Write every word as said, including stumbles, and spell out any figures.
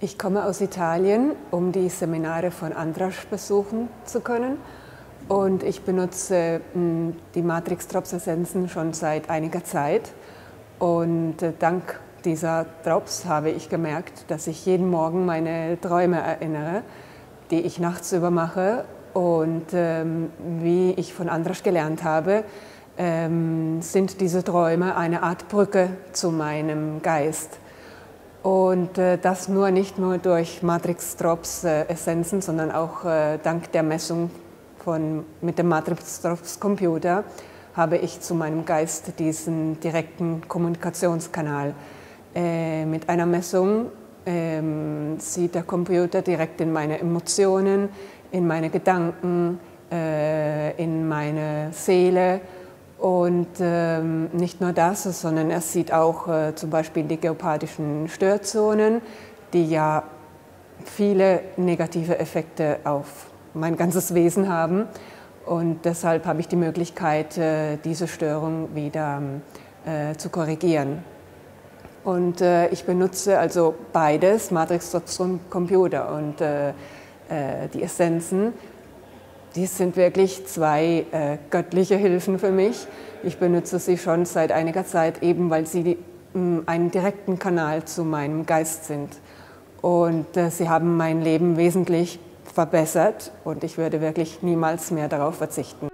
Ich komme aus Italien, um die Seminare von András besuchen zu können. Und ich benutze die Matrix Drops Essenzen schon seit einiger Zeit. Und dank dieser Drops habe ich gemerkt, dass ich jeden Morgen meine Träume erinnere, die ich nachts über mache. Und ähm, wie ich von András gelernt habe, ähm, sind diese Träume eine Art Brücke zu meinem Geist. Und äh, das nur nicht nur durch Matrix Drops äh, Essenzen, sondern auch äh, dank der Messung von, mit dem Matrix Drops Computer habe ich zu meinem Geist diesen direkten Kommunikationskanal. Äh, mit einer Messung äh, sieht der Computer direkt in meine Emotionen, in meine Gedanken, äh, in meine Seele. Und ähm, nicht nur das, sondern er sieht auch äh, zum Beispiel die geopathischen Störzonen, die ja viele negative Effekte auf mein ganzes Wesen haben. Und deshalb habe ich die Möglichkeit, äh, diese Störung wieder äh, zu korrigieren. Und äh, ich benutze also beides, Matrix Trotzstrom Computer und äh, äh, die Essenzen. Dies sind wirklich zwei äh, göttliche Hilfen für mich. Ich benutze sie schon seit einiger Zeit, eben weil sie die, mh, einen direkten Kanal zu meinem Geist sind. Und äh, sie haben mein Leben wesentlich verbessert und ich würde wirklich niemals mehr darauf verzichten.